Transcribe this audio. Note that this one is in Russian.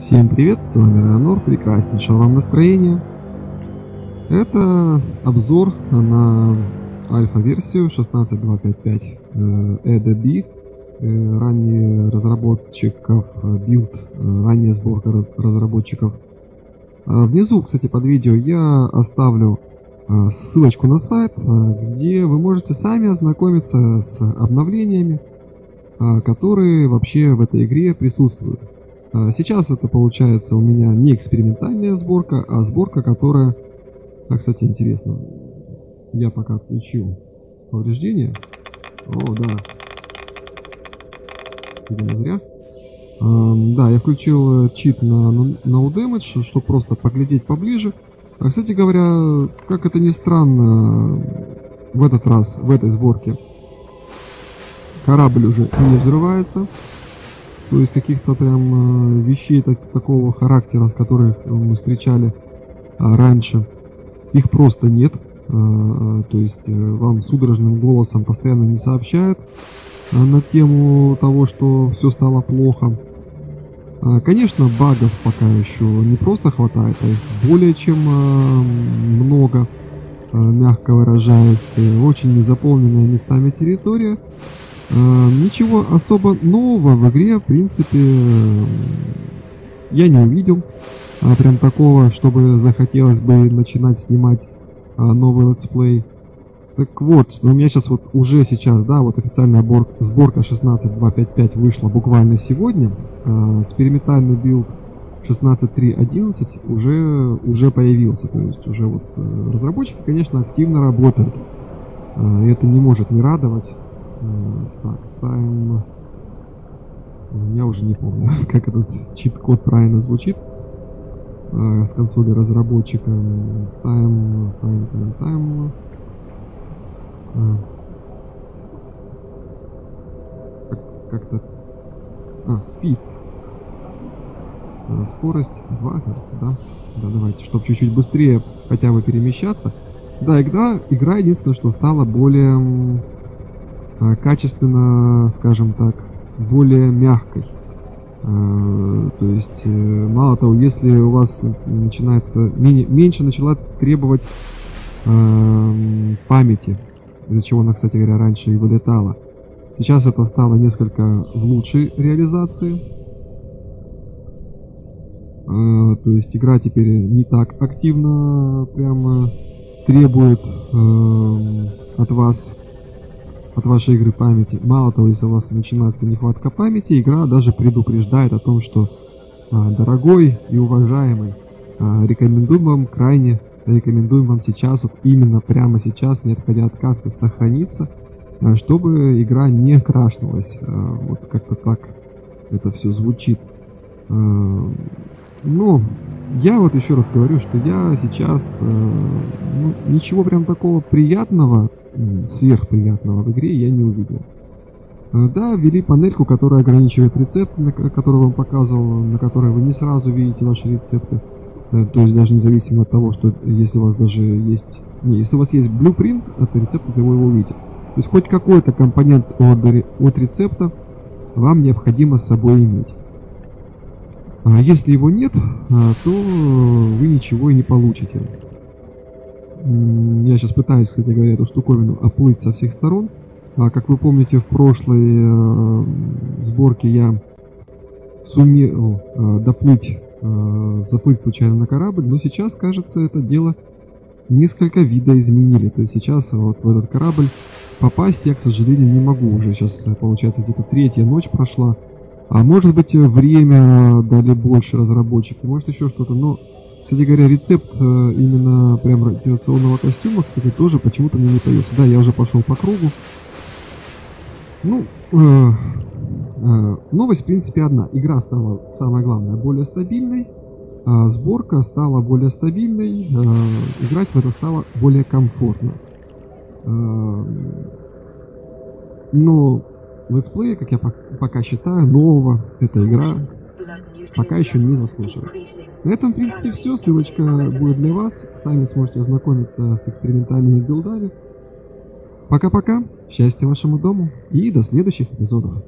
Всем привет, с вами Рэй Анор, прекраснейшего вам настроения. Это обзор на альфа-версию 16255 EDB. Ранее разработчиков Билд, ранняя сборка разработчиков. Внизу, кстати, под видео я оставлю ссылочку на сайт, где вы можете сами ознакомиться с обновлениями, которые вообще в этой игре присутствуют. Сейчас это получается у меня не экспериментальная сборка, а сборка, которая... Кстати, интересно, я пока отключил повреждения. О, да. Видимо, зря. Да, я включил чит на No Damage, чтобы просто поглядеть поближе. Кстати говоря, как это ни странно, в этот раз, в этой сборке, корабль уже не взрывается. То есть каких-то прям вещей такого характера, с которых мы встречали раньше, их просто нет. То есть вам судорожным голосом постоянно не сообщают на тему того, что все стало плохо. Конечно, багов пока еще не просто хватает, а их более чем много, мягко выражаясь. Очень незаполненная местами территория. Ничего особо нового в игре, в принципе, я не увидел. Прям такого, чтобы захотелось бы начинать снимать новый летсплей. Так вот, у меня сейчас вот уже сейчас, да, вот официальная сборка 16255 вышла буквально сегодня. Экспериментальный билд 16311 уже появился. То есть уже вот разработчики, конечно, активно работают. Это не может не радовать. Так, тайм... Я уже не помню, как этот чит-код правильно звучит с консоли разработчика. Тайм... Как-то... Спид. Скорость 2, кажется, да? Да, давайте, чтобы чуть-чуть быстрее хотя бы перемещаться. Да, игра единственное, что стала более... качественно, скажем так, более мягкой. То есть, мало того, если у вас начинается меньше начала требовать памяти, из-за чего она, кстати говоря, раньше и вылетала. Сейчас это стало несколько в лучшей реализации. То есть игра теперь не так активно прямо требует от вас, от вашей игры, памяти. Мало того, если у вас начинается нехватка памяти, игра даже предупреждает о том, что дорогой и уважаемый, крайне рекомендуем вам сейчас, вот именно прямо сейчас, не отходя от кассы, сохраниться, чтобы игра не крашнулась. Вот как-то так это все звучит. Но я вот еще раз говорю, что я сейчас ничего прям такого приятного, сверхприятного в игре я не увидел. Да, ввели панельку, которая ограничивает рецепты, которую вам показывал, на которой вы не сразу видите ваши рецепты. То есть даже независимо от того, что если у вас даже есть... Не, если у вас есть блюпринт, это рецепт, то вы его увидите. То есть хоть какой-то компонент от рецепта вам необходимо с собой иметь. А если его нет, то вы ничего и не получите. Я сейчас пытаюсь, кстати говоря, эту штуковину оплыть со всех сторон. Как вы помните, в прошлой сборке я сумел заплыть случайно на корабль, но сейчас, кажется, это дело несколько видоизменили. То есть сейчас вот в этот корабль попасть я, к сожалению, не могу. Уже сейчас, получается, где-то третья ночь прошла. А может быть, время дали больше разработчики, может еще что-то, но... Кстати говоря, рецепт именно прям радиационного костюма, кстати, тоже почему-то мне не появился. Да, я уже пошел по кругу. Ну, новость, в принципе, одна. Игра стала, самое главное, более стабильной. Сборка стала более стабильной. Играть в это стало более комфортно. Но летсплея, как я пока считаю, нового эта игра пока еще не заслуживает. На этом, в принципе, все. Ссылочка будет для вас. Сами сможете ознакомиться с экспериментальными билдами. Пока-пока. Счастья вашему дому. И до следующих эпизодов.